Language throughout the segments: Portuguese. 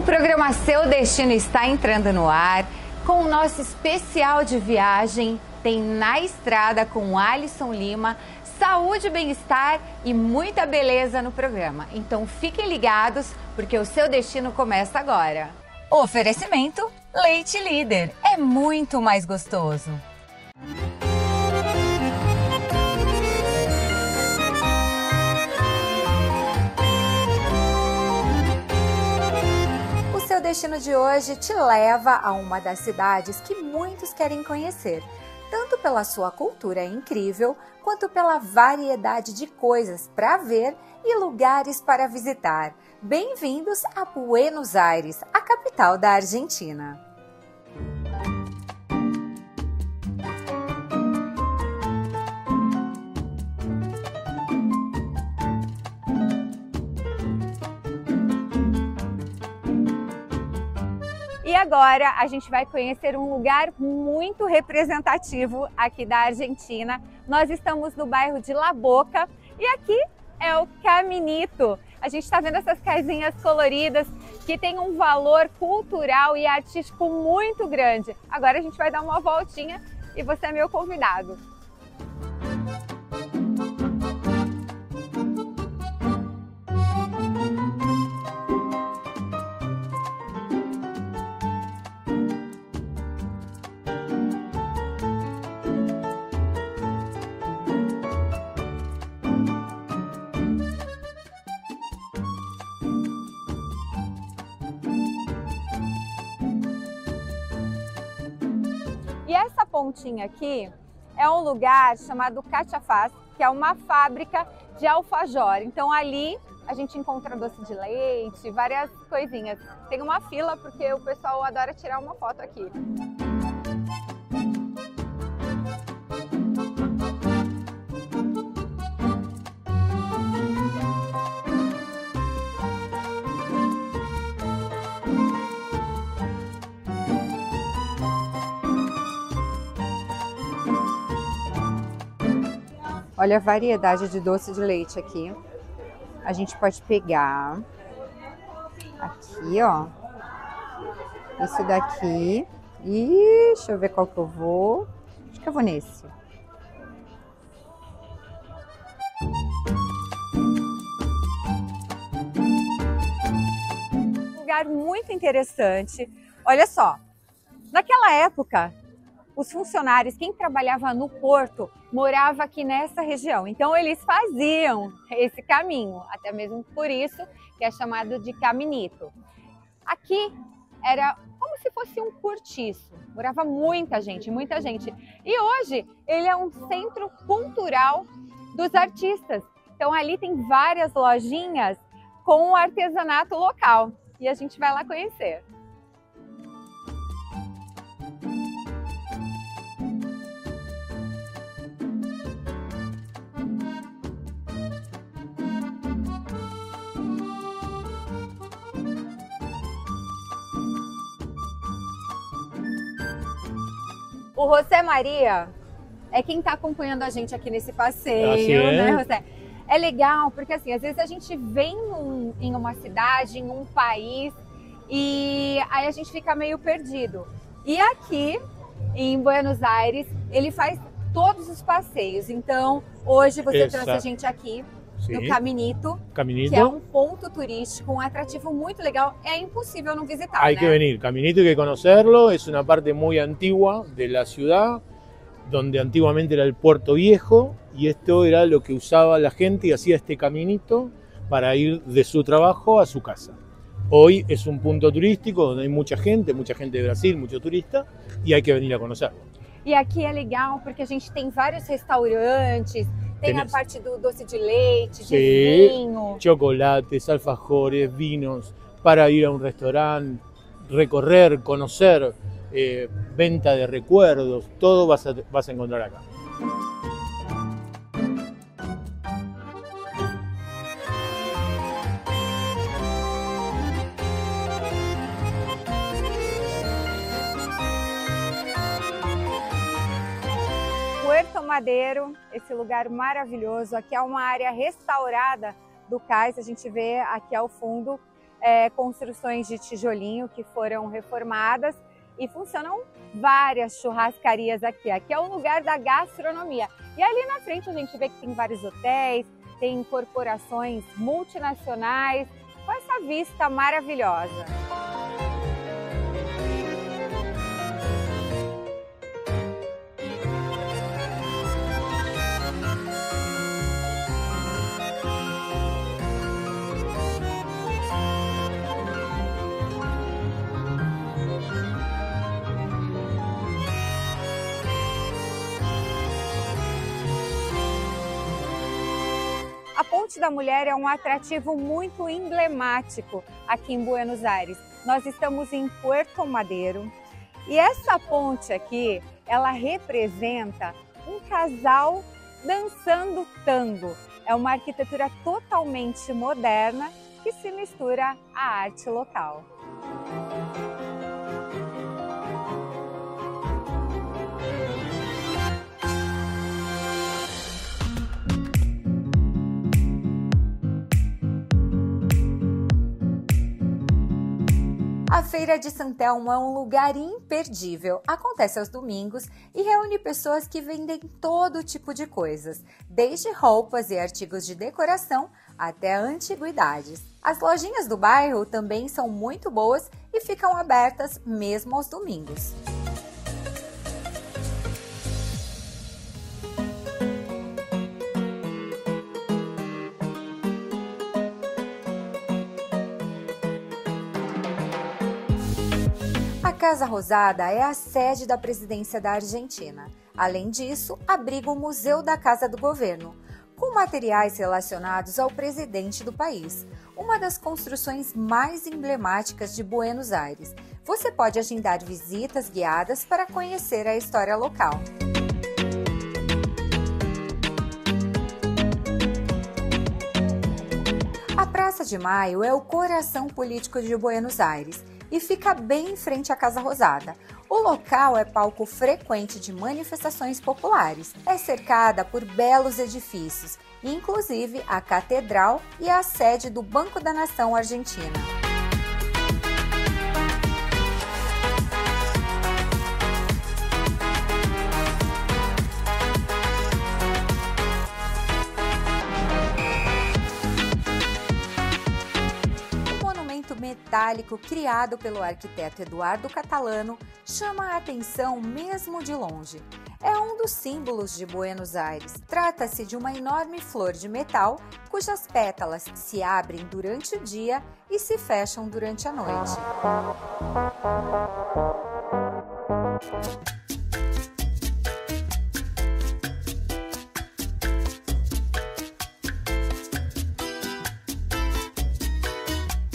O programa Seu Destino está entrando no ar com o nosso especial de viagem Tem na Estrada com Alisson Lima, saúde, bem-estar e muita beleza no programa. Então fiquem ligados porque o Seu Destino começa agora. Oferecimento Leite Líder, é muito mais gostoso. O Seu Destino de hoje te leva a uma das cidades que muitos querem conhecer, tanto pela sua cultura incrível, quanto pela variedade de coisas para ver e lugares para visitar. Bem-vindos a Buenos Aires, a capital da Argentina. E agora a gente vai conhecer um lugar muito representativo aqui da Argentina. Nós estamos no bairro de La Boca e aqui é o Caminito. A gente está vendo essas casinhas coloridas que tem um valor cultural e artístico muito grande. Agora a gente vai dar uma voltinha e você é meu convidado. Pontinha aqui é um lugar chamado Cachafaz, que é uma fábrica de alfajor. Então ali a gente encontra doce de leite, várias coisinhas. Tem uma fila porque o pessoal adora tirar uma foto aqui. Olha a variedade de doce de leite aqui. A gente pode pegar aqui, ó. Isso daqui. E deixa eu ver qual que eu vou. Acho que eu vou nesse. Um lugar muito interessante. Olha só. Naquela época, os funcionários, quem trabalhava no porto, morava aqui nessa região. Então eles faziam esse caminho, até mesmo por isso que é chamado de Caminito. Aqui era como se fosse um cortiço, morava muita gente. E hoje ele é um centro cultural dos artistas. Então ali tem várias lojinhas com o artesanato local e a gente vai lá conhecer. O José Maria é quem está acompanhando a gente aqui nesse passeio, assim é, né, José? É legal, porque assim, às vezes a gente vem em uma cidade, em um país, e aí a gente fica meio perdido. E aqui, em Buenos Aires, ele faz todos os passeios. Então, hoje você trouxe a gente aqui no Caminito, que é um ponto turístico, um atrativo muito legal. É impossível não visitar, Hay que venir. Caminito hay que conocerlo. Es una parte muy antigua de la ciudad, donde antiguamente era el puerto viejo y esto era lo que usaba la gente y hacía este caminito para ir de su trabajo a su casa. Hoy es un punto turístico donde hay mucha gente de Brasil, mucho turista y hay que venir a conocerlo. E aqui é legal porque a gente tem vários restaurantes. Tem a parte do doce de leite, de vinho. Chocolates, alfajores, vinhos, para ir a um restaurante, recorrer, conhecer, venda de recuerdos, tudo vas a encontrar aqui. Puerto Madero, esse lugar maravilhoso, aqui é uma área restaurada do cais, a gente vê aqui ao fundo construções de tijolinho que foram reformadas e funcionam várias churrascarias aqui. Aqui é o lugar da gastronomia. E ali na frente a gente vê que tem vários hotéis, tem corporações multinacionais, com essa vista maravilhosa. A Ponte da Mulher é um atrativo muito emblemático aqui em Buenos Aires. Nós estamos em Puerto Madero e essa ponte aqui, ela representa um casal dançando tango. É uma arquitetura totalmente moderna que se mistura à arte local. A Feira de Santelmo é um lugar imperdível, acontece aos domingos e reúne pessoas que vendem todo tipo de coisas, desde roupas e artigos de decoração até antiguidades. As lojinhas do bairro também são muito boas e ficam abertas mesmo aos domingos. A Casa Rosada é a sede da presidência da Argentina. Além disso, abriga o Museu da Casa do Governo, com materiais relacionados ao presidente do país, uma das construções mais emblemáticas de Buenos Aires. Você pode agendar visitas guiadas para conhecer a história local. A Praça de Maio é o coração político de Buenos Aires e fica bem em frente à Casa Rosada. O local é palco frequente de manifestações populares. É cercada por belos edifícios, inclusive a Catedral e a sede do Banco da Nação Argentina. Metálico criado pelo arquiteto Eduardo Catalano chama a atenção mesmo de longe. É um dos símbolos de Buenos Aires. Trata-se de uma enorme flor de metal cujas pétalas se abrem durante o dia e se fecham durante a noite.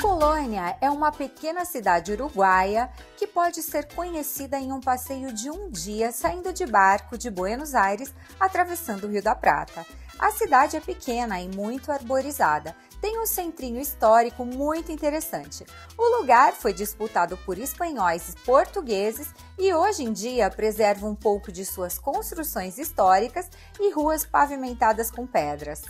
Colônia é uma pequena cidade uruguaia que pode ser conhecida em um passeio de um dia saindo de barco de Buenos Aires, atravessando o Rio da Prata. A cidade é pequena e muito arborizada. Tem um centrinho histórico muito interessante. O lugar foi disputado por espanhóis e portugueses e hoje em dia preserva um pouco de suas construções históricas e ruas pavimentadas com pedras.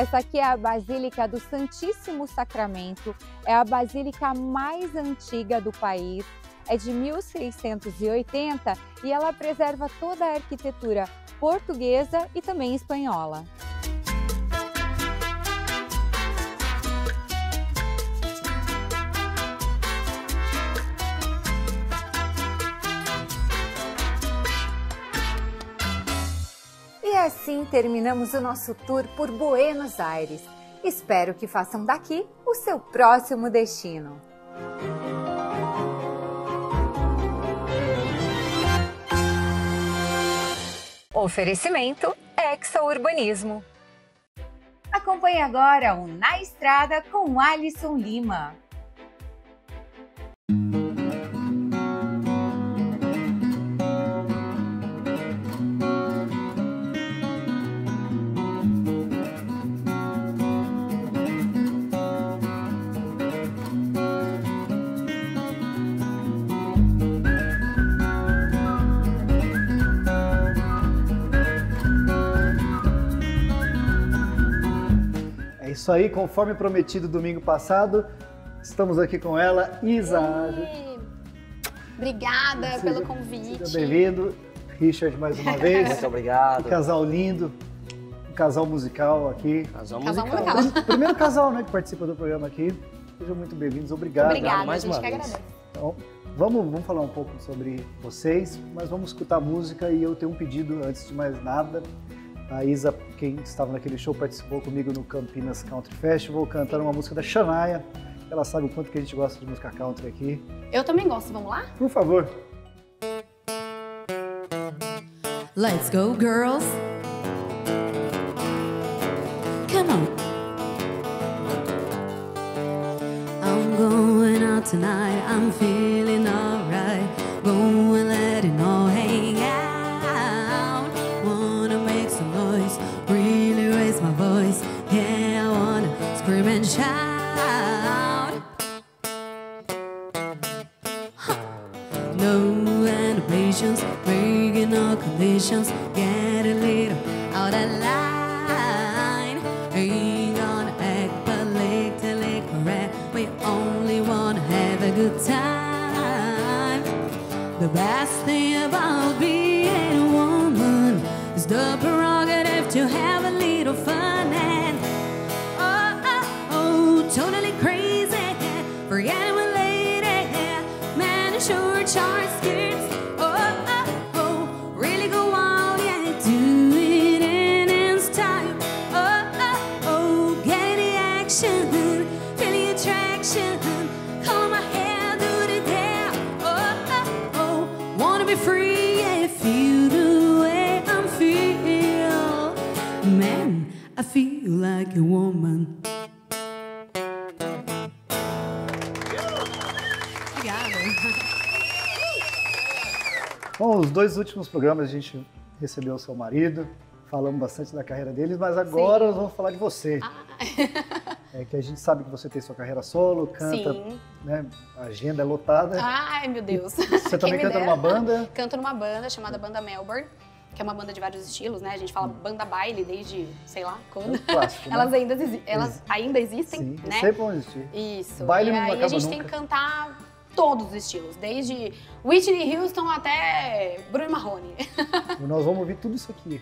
Essa aqui é a Basílica do Santíssimo Sacramento, é a basílica mais antiga do país, é de 1680 e ela preserva toda a arquitetura portuguesa e também espanhola. E assim terminamos o nosso tour por Buenos Aires. Espero que façam daqui o seu próximo destino. Oferecimento Exo-Urbanismo. Acompanhe agora o Na Estrada com Alisson Lima. isso aí, conforme prometido domingo passado, estamos aqui com ela, Isa. Oi. Obrigada pelo convite. Seja bem-vindo, Richard, mais uma vez. Muito obrigado. Um casal lindo, um casal musical aqui. Casal musical. Primeiro casal, né, que participa do programa aqui. Sejam muito bem-vindos, obrigado. Obrigada, mais uma vez. Então, vamos falar um pouco sobre vocês, mas vamos escutar música e eu tenho um pedido antes de mais nada. A Isa, quem estava naquele show, participou comigo no Campinas Country Festival, cantando uma música da Shania. Ela sabe o quanto que a gente gosta de música country aqui. Eu também gosto, vamos lá? Por favor. Let's go, girls. Come on. I'm going out tonight, I'm feeling alright. Going let it all hang out. And shout, huh. No animations, breaking all conditions, get a little out of line. Ain't gonna act politically correct, we only wanna have a good time. The best thing about being a woman is the prerogative to have a little fun and totally crazy, forgetting we're late, man in short short skirts, oh, oh, oh, really go out, yeah, do it in style, oh, oh, oh, get the action, feel the attraction, comb my hair, do the hair, oh, oh, oh, wanna be free, yeah, feel the way I feel, man, I feel like a woman. Bom, os dois últimos programas a gente recebeu o seu marido, falamos bastante da carreira deles, mas agora nós vamos falar de você. Ah. É que a gente sabe que você tem sua carreira solo, canta, né, a agenda é lotada. Ai, meu Deus. Você também canta numa banda? Canto numa banda chamada Banda Melbourne, que é uma banda de vários estilos, né? A gente fala banda baile desde, sei lá, quando. É um clássico, né? elas ainda existem, sim, né? Sempre vão existir. Isso. Baile não acaba nunca. E a gente tem que cantar todos os estilos, desde Whitney Houston até Bruno Marrone. Nós vamos ouvir tudo isso aqui,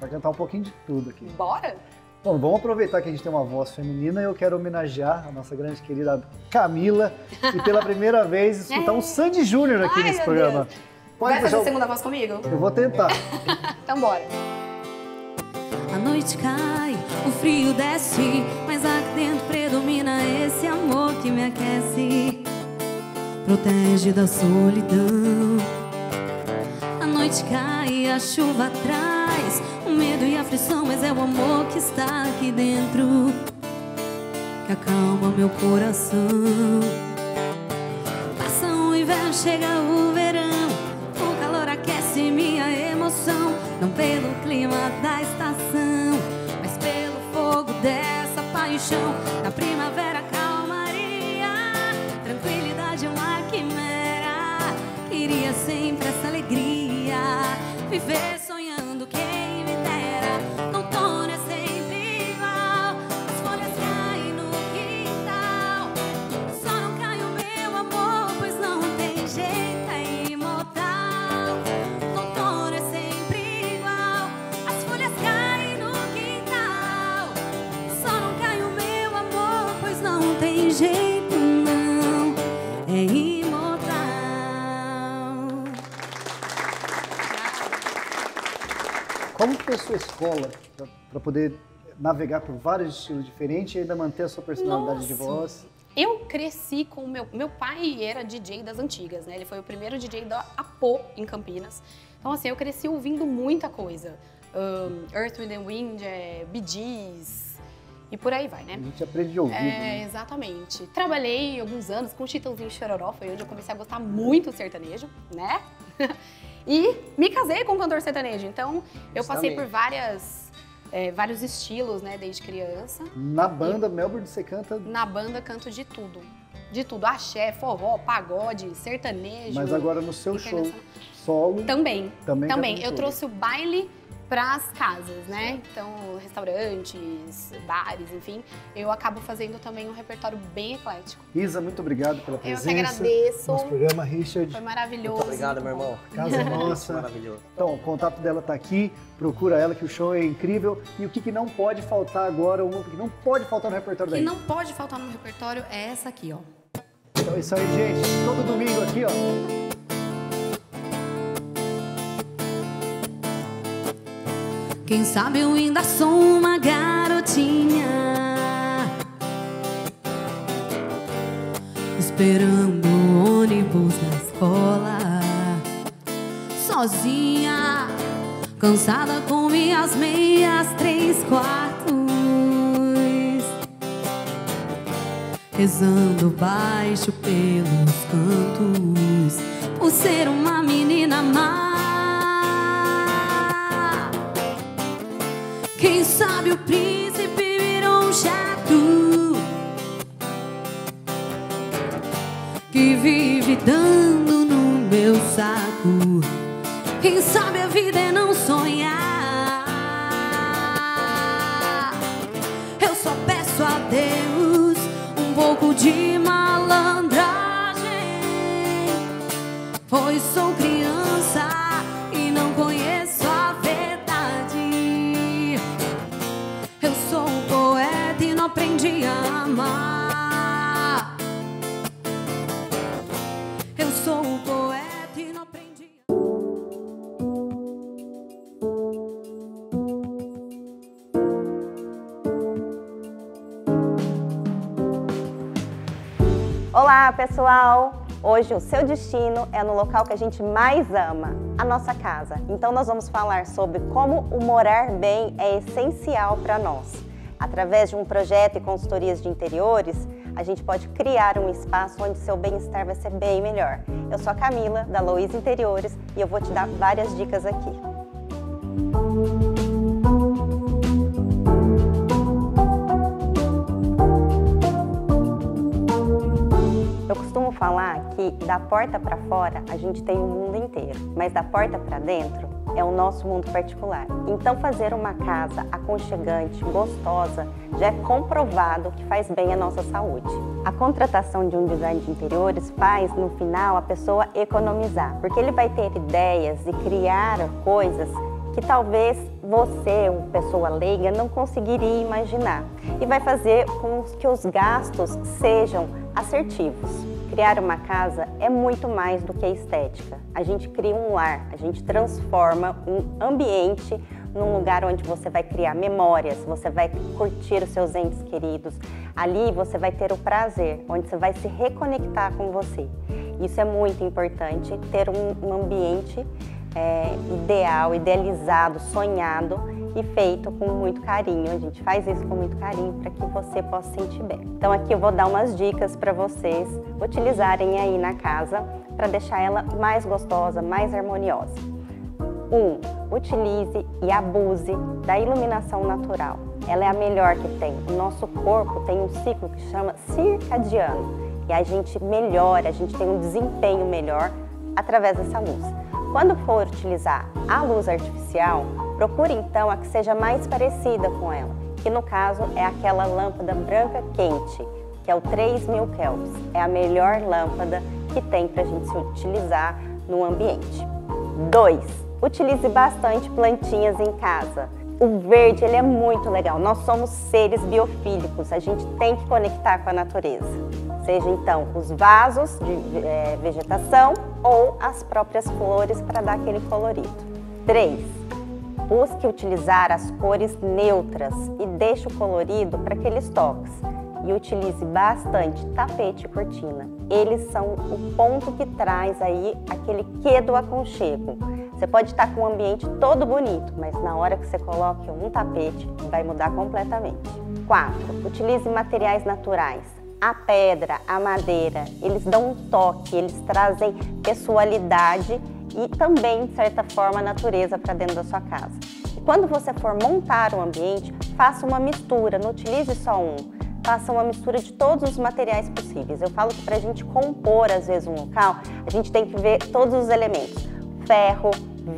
para cantar um pouquinho de tudo aqui. Bora? Bom, vamos aproveitar que a gente tem uma voz feminina e eu quero homenagear a nossa grande querida Camila e pela primeira vez escutar um Sandy Júnior aqui nesse programa. Deus. Pode vai fazer a segunda voz comigo? Eu vou tentar. Então bora. A noite cai, o frio desce, mas aqui dentro predomina esse amor que me aquece. Protege da solidão. A noite cai, a chuva traz o medo e a aflição, mas é o amor que está aqui dentro que acalma meu coração. Passa o inverno, chega o verão, o calor aquece minha emoção. Não pelo clima da estação, mas pelo fogo dessa paixão. Na primavera, calmaria, tranquilidade é uma quimera, queria sempre essa alegria, viver sonhando quem me dera. Outono é sempre igual, as folhas caem no quintal, só não cai o meu amor, pois não tem jeito, é imortal. Outono é sempre igual, as folhas caem no quintal, só não cai o meu amor, pois não tem jeito, não, é imortal. Como foi a sua escola para poder navegar por vários estilos diferentes e ainda manter a sua personalidade de voz? Eu cresci com o meu pai era DJ das antigas, né? Ele foi o primeiro DJ da Apô em Campinas. Então assim, eu cresci ouvindo muita coisa. Earth, Wind and Wind, Bee Gees e por aí vai, né? A gente aprende de ouvir. Né? Exatamente. Trabalhei alguns anos com Chitãozinho e Xororó, foi onde eu comecei a gostar muito do sertanejo, né? E me casei com um cantor sertanejo, então eu passei por vários estilos, né, desde criança. Na banda Melbourne você canta? Na banda canto de tudo. De tudo, axé, forró, pagode, sertanejo. Mas agora no seu show solo... Também. Eu trouxe o baile para as casas, né? Então, restaurantes, bares, enfim, eu acabo fazendo também um repertório bem eclético. Isa, muito obrigado pela presença. Eu que agradeço. Nosso programa, Richard. Foi maravilhoso. Muito obrigado, meu irmão. Casa nossa. Maravilhoso. Então, o contato dela tá aqui, procura ela que o show é incrível. E o que não pode faltar agora, o que não pode faltar no repertório dela? O que não pode faltar no repertório é essa aqui, ó. Então é isso aí, gente. Todo domingo aqui, ó. Quem sabe eu ainda sou uma garotinha, esperando o ônibus na escola, sozinha, cansada com minhas meias 3/4, rezando baixo pelos cantos, por ser uma menina má. Quem sabe o príncipe virou um chato que vive dando no meu saco. Quem sabe a vida é não sonhar. Eu só peço a Deus um pouco de malandragem, pois sou criança e não conheço. Aprendi a amar. Eu sou o poeta e não aprendi a... Olá, pessoal! Hoje o seu destino é no local que a gente mais ama, a nossa casa. Então nós vamos falar sobre como o morar bem é essencial para nós. Através de um projeto e consultorias de interiores, a gente pode criar um espaço onde seu bem-estar vai ser bem melhor. Eu sou a Camila, da Luiz Interiores, e eu vou te dar várias dicas aqui. Eu costumo falar que da porta para fora a gente tem o mundo inteiro, mas da porta para dentro é o nosso mundo particular. Então fazer uma casa aconchegante, gostosa, já é comprovado que faz bem à nossa saúde. A contratação de um design de interiores faz, no final, a pessoa economizar, porque ele vai ter ideias e criar coisas que talvez você, uma pessoa leiga, não conseguiria imaginar. E vai fazer com que os gastos sejam assertivos. Criar uma casa é muito mais do que a estética. A gente cria um lar, a gente transforma um ambiente num lugar onde você vai criar memórias, você vai curtir os seus entes queridos. Ali você vai ter o prazer, onde você vai se reconectar com você. Isso é muito importante, ter um ambiente ideal, idealizado, sonhado e feito com muito carinho. A gente faz isso com muito carinho para que você possa se sentir bem. Então aqui eu vou dar umas dicas para vocês utilizarem aí na casa para deixar ela mais gostosa, mais harmoniosa. 1. Utilize e abuse da iluminação natural. Ela é a melhor que tem. O nosso corpo tem um ciclo que chama circadiano e a gente melhora, a gente tem um desempenho melhor através dessa luz. Quando for utilizar a luz artificial, procure então a que seja mais parecida com ela, que no caso é aquela lâmpada branca quente, que é o 3000 kelvins. É a melhor lâmpada que tem para a gente se utilizar no ambiente. 2. Utilize bastante plantinhas em casa. O verde, ele é muito legal. Nós somos seres biofílicos, a gente tem que conectar com a natureza. Seja então os vasos de vegetação ou as próprias flores para dar aquele colorido. 3. Busque utilizar as cores neutras e deixe o colorido para aqueles toques. E utilize bastante tapete e cortina. Eles são o ponto que traz aí aquele quê do aconchego. Você pode estar com o ambiente todo bonito, mas na hora que você coloca um tapete, vai mudar completamente. 4. Utilize materiais naturais. A pedra, a madeira, eles dão um toque, eles trazem pessoalidade e também, de certa forma, a natureza para dentro da sua casa. E quando você for montar o ambiente, faça uma mistura, não utilize só um. Faça uma mistura de todos os materiais possíveis. Eu falo que para a gente compor, às vezes, um local, a gente tem que ver todos os elementos. Ferro,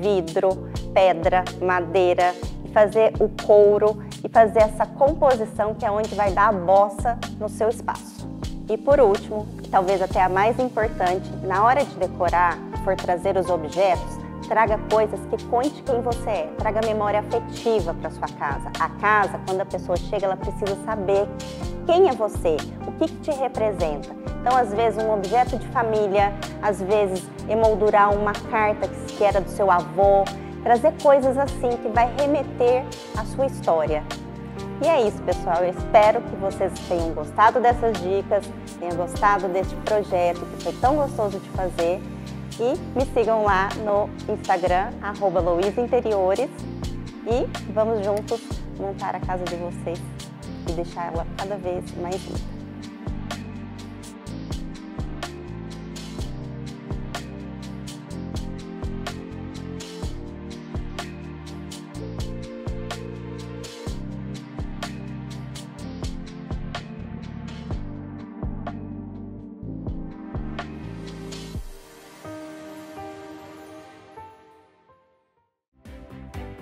vidro, pedra, madeira, e fazer o couro e fazer essa composição que é onde vai dar a bossa no seu espaço. E por último, talvez até a mais importante, na hora de decorar, for trazer os objetos, traga coisas que conte quem você é, traga memória afetiva para sua casa. A casa, quando a pessoa chega, ela precisa saber quem é você, o que te representa. Então, às vezes, um objeto de família, às vezes, emoldurar uma carta que era do seu avô, trazer coisas assim que vai remeter à sua história. E é isso, pessoal. Eu espero que vocês tenham gostado dessas dicas, tenham gostado deste projeto que foi tão gostoso de fazer. E me sigam lá no Instagram, @luizinteriores. E vamos juntos montar a casa de vocês e deixar ela cada vez mais linda.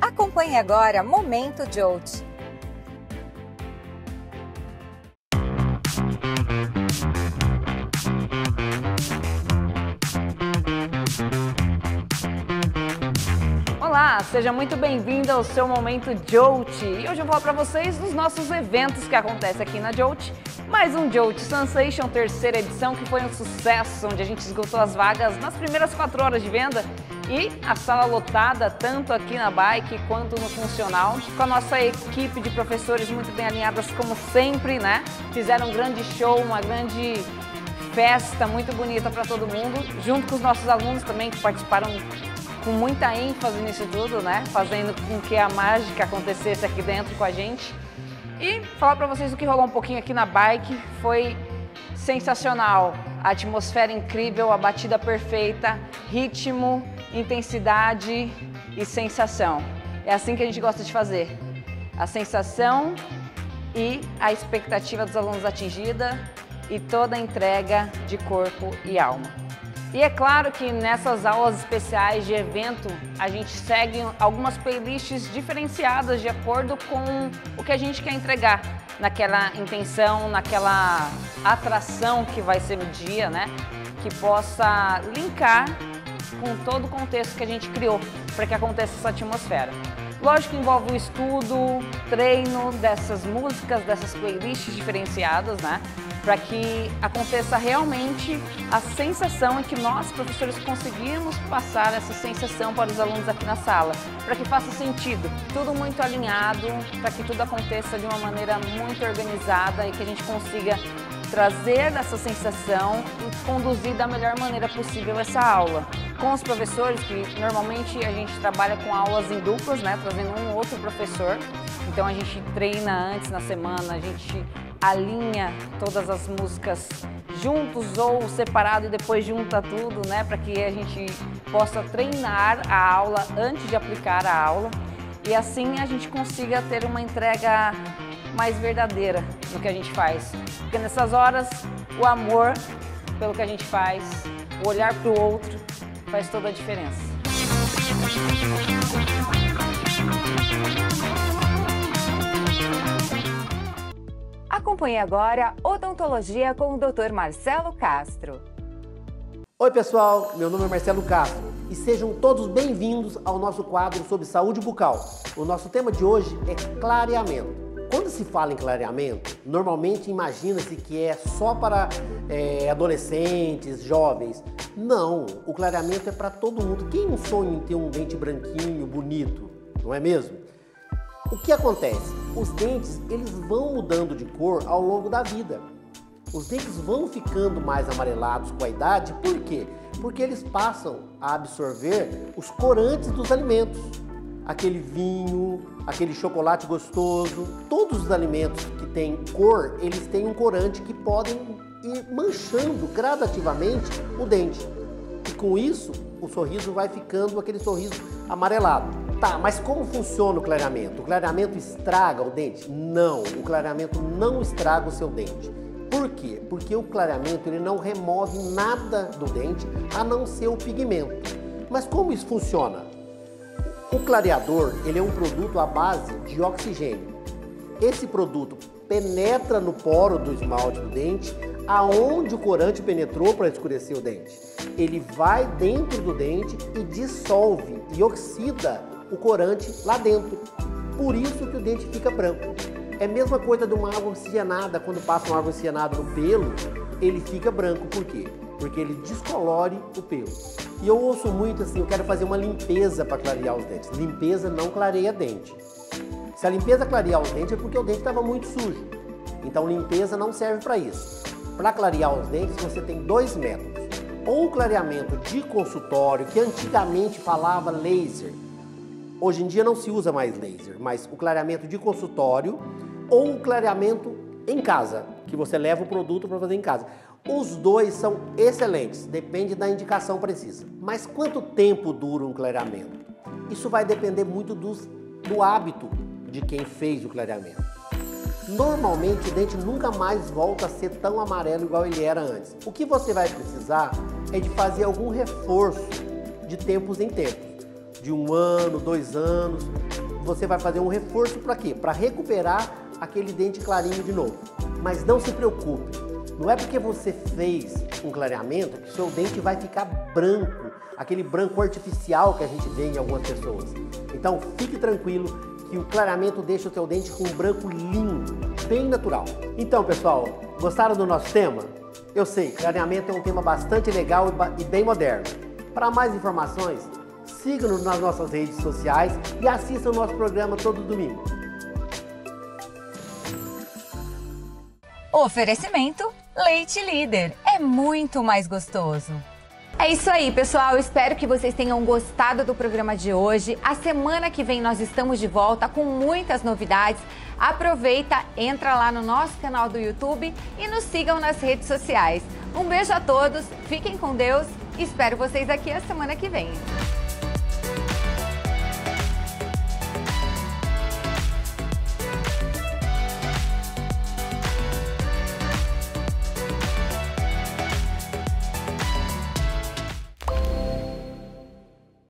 Acompanhe agora Momento Jout. Olá, seja muito bem-vindo ao seu Momento Jout. E hoje eu vou falar para vocês dos nossos eventos que acontecem aqui na Jout. Mais um Jout Sensation, terceira edição, que foi um sucesso, onde a gente esgotou as vagas nas primeiras 4 horas de venda. E a sala lotada, tanto aqui na bike quanto no funcional, com a nossa equipe de professores muito bem alinhadas, como sempre, né? Fizeram um grande show, uma grande festa muito bonita para todo mundo, junto com os nossos alunos também, que participaram com muita ênfase nisso tudo, né? Fazendo com que a mágica acontecesse aqui dentro com a gente. E falar para vocês o que rolou um pouquinho aqui na bike, foi sensacional. A atmosfera incrível, a batida perfeita, ritmo, intensidade e sensação. É assim que a gente gosta de fazer. A sensação e a expectativa dos alunos atingida e toda a entrega de corpo e alma. E é claro que nessas aulas especiais de evento, a gente segue algumas playlists diferenciadas de acordo com o que a gente quer entregar naquela intenção, naquela atração que vai ser no dia, né? Que possa linkar com todo o contexto que a gente criou para que aconteça essa atmosfera. Lógico que envolve o estudo, treino dessas músicas, dessas playlists diferenciadas, né? Para que aconteça realmente a sensação e que nós, professores, conseguimos passar essa sensação para os alunos aqui na sala, para que faça sentido, tudo muito alinhado, para que tudo aconteça de uma maneira muito organizada e que a gente consiga trazer essa sensação e conduzir da melhor maneira possível essa aula. Com os professores, que normalmente a gente trabalha com aulas em duplas, né, trazendo um ou outro professor, então a gente treina antes na semana, a gente alinha todas as músicas juntos ou separado e depois junta tudo, né, para que a gente possa treinar a aula antes de aplicar a aula e assim a gente consiga ter uma entrega mais verdadeira no que a gente faz. Porque nessas horas o amor pelo que a gente faz, o olhar para o outro faz toda a diferença. Acompanhe agora Odontologia com o Dr. Marcelo Castro. Oi pessoal, meu nome é Marcelo Castro e sejam todos bem-vindos ao nosso quadro sobre saúde bucal. O nosso tema de hoje é clareamento. Quando se fala em clareamento, normalmente imagina-se que é só para adolescentes, jovens. Não, o clareamento é para todo mundo. Quem não sonha em ter um dente branquinho, bonito, não é mesmo? O que acontece? Os dentes, eles vão mudando de cor ao longo da vida. Os dentes vão ficando mais amarelados com a idade. Por quê? Porque eles passam a absorver os corantes dos alimentos. Aquele vinho, aquele chocolate gostoso. Todos os alimentos que têm cor, eles têm um corante que podem ir manchando gradativamente o dente. E com isso, o sorriso vai ficando aquele sorriso amarelado. Tá, mas como funciona o clareamento? O clareamento estraga o dente? Não, o clareamento não estraga o seu dente. Por quê? Porque o clareamento ele não remove nada do dente, a não ser o pigmento. Mas como isso funciona? O clareador, ele é um produto à base de oxigênio. Esse produto penetra no poro do esmalte do dente, aonde o corante penetrou para escurecer o dente. Ele vai dentro do dente e dissolve e oxida o corante lá dentro. Por isso que o dente fica branco. É a mesma coisa de uma água oxigenada. Quando passa uma água oxigenada no pelo, ele fica branco. Por quê? Porque ele descolore o pelo. E eu ouço muito assim, eu quero fazer uma limpeza para clarear os dentes. Limpeza não clareia dente. Se a limpeza clarear os dentes é porque o dente estava muito sujo. Então limpeza não serve para isso. Para clarear os dentes você tem dois métodos. Ou o clareamento de consultório, que antigamente falava laser. Hoje em dia não se usa mais laser, mas o clareamento de consultório ou o clareamento em casa, que você leva o produto para fazer em casa. Os dois são excelentes, depende da indicação precisa. Mas quanto tempo dura um clareamento? Isso vai depender muito do hábito de quem fez o clareamento. Normalmente o dente nunca mais volta a ser tão amarelo igual ele era antes. O que você vai precisar é de fazer algum reforço de tempos em tempos. De 1 ano, 2 anos, você vai fazer um reforço para quê? Para recuperar aquele dente clarinho de novo. Mas não se preocupe, não é porque você fez um clareamento que seu dente vai ficar branco, aquele branco artificial que a gente vê em algumas pessoas. Então fique tranquilo que o clareamento deixa o seu dente com um branco lindo, bem natural. Então pessoal, gostaram do nosso tema? Eu sei, clareamento é um tema bastante legal e bem moderno. Para mais informações, siga-nos nas nossas redes sociais e assista o nosso programa todo domingo. Oferecimento Leite Líder. É muito mais gostoso. É isso aí, pessoal. Espero que vocês tenham gostado do programa de hoje. A semana que vem nós estamos de volta com muitas novidades. Aproveita, entra lá no nosso canal do YouTube e nos sigam nas redes sociais. Um beijo a todos, fiquem com Deus e espero vocês aqui a semana que vem.